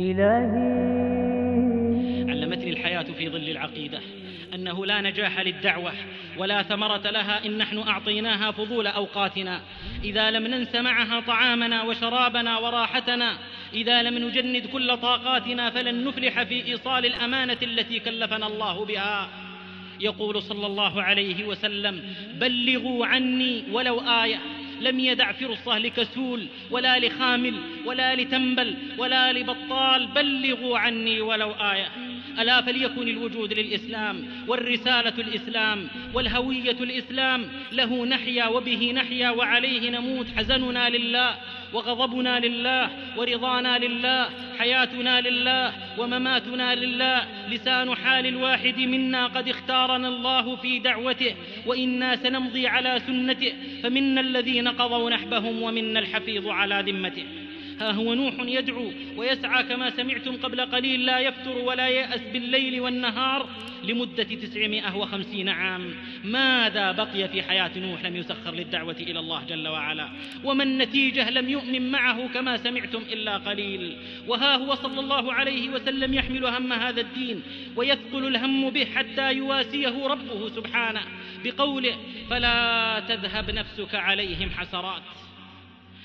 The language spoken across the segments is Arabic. إلهي. علمتني الحياة في ظل العقيدة أنه لا نجاح للدعوة ولا ثمرة لها إن نحن أعطيناها فضول أوقاتنا، إذا لم ننس معها طعامنا وشرابنا وراحتنا، إذا لم نجند كل طاقاتنا، فلن نفلح في إيصال الأمانة التي كلفنا الله بها. يقول صلى الله عليه وسلم: بلغوا عني ولو آية. لم يدع فرصة لكسول ولا لخامل ولا لتنبل ولا لبطال، بلغوا عني ولو آية. ألا فليكن الوجود للإسلام والرسالة الإسلام والهوية الإسلام، له نحيا وبه نحيا وعليه نموت. حزننا لله وغضبنا لله ورضانا لله، حياتنا لله ومماتنا لله. لسان حال الواحد منا قد اختارنا الله في دعوته، وإنا سنمضي على سنته، فمنا الذين قضوا نحبهم ومنا الحفيظ على ذمته. ها هو نوح يدعو ويسعى كما سمعتم قبل قليل، لا يفتر ولا يأس بالليل والنهار لمدة 950 عام. ماذا بقي في حياة نوح لم يسخر للدعوة إلى الله جل وعلا؟ وما النتيجة؟ لم يؤمن معه كما سمعتم إلا قليل. وها هو صلى الله عليه وسلم يحمل هم هذا الدين ويثقل الهم به حتى يواسيه ربه سبحانه بقوله: فلا تذهب نفسك عليهم حسرات.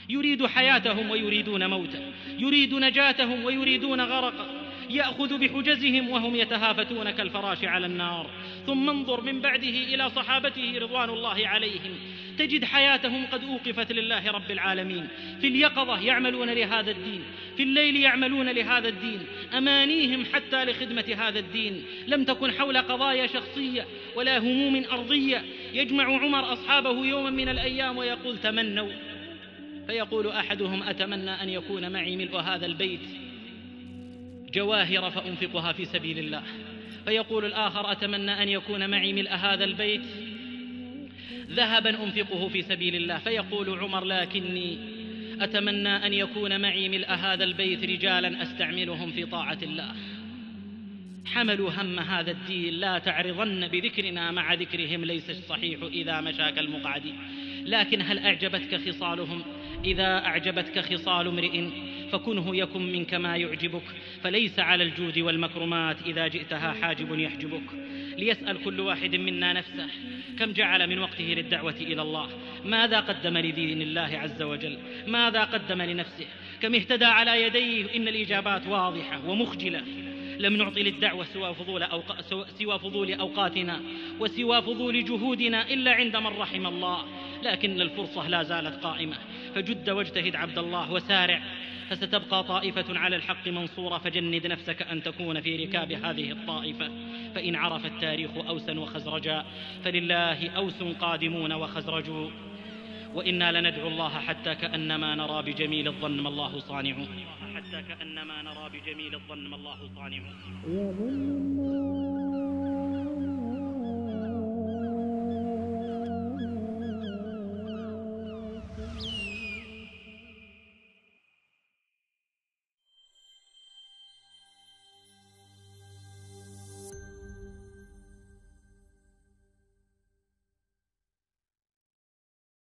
يريد حياتهم ويريدون موته، يريد نجاتهم ويريدون غرقه، يأخذ بحجزهم وهم يتهافتون كالفراش على النار. ثم انظر من بعده إلى صحابته رضوان الله عليهم، تجد حياتهم قد أوقفت لله رب العالمين. في اليقظة يعملون لهذا الدين، في الليل يعملون لهذا الدين، أمانيهم حتى لخدمة هذا الدين. لم تكن حول قضايا شخصية ولا هموم أرضية. يجمع عمر أصحابه يوما من الأيام ويقول: تمنوا. فيقول أحدهم: أتمنى أن يكون معي ملء هذا البيت جواهر فأنفقها في سبيل الله. فيقول الآخر: أتمنى أن يكون معي ملء هذا البيت ذهبا أنفقه في سبيل الله. فيقول عمر: لكني أتمنى أن يكون معي ملء هذا البيت رجالا أستعملهم في طاعة الله. حملوا هم هذا الدين. لا تعرضن بذكرنا مع ذكرهم، ليس الصحيح إذا مشاك المقعد. لكن هل أعجبتك خصالهم؟ إذا أعجبتك خصال امرئ فكنه يكن منك ما يعجبك، فليس على الجود والمكرمات إذا جئتها حاجب يحجبك. ليسأل كل واحد منا نفسه: كم جعل من وقته للدعوة إلى الله؟ ماذا قدم لدين الله عز وجل؟ ماذا قدم لنفسه؟ كم اهتدى على يديه؟ إن الإجابات واضحة ومخجلة. لم نعطي للدعوة سوى فضول أوقاتنا وسوى فضول جهودنا إلا عند من رحم الله. لكن الفرصة لا زالت قائمة، فجد واجتهد عبد الله وسارع، فستبقى طائفة على الحق منصورة. فجند نفسك أن تكون في ركاب هذه الطائفة، فإن عرف التاريخ أوسا وخزرجا فلله أوس قادمون وخزرج. وإنا لندعو الله حتى كأنما نرى بجميل الظن ما الله صانع.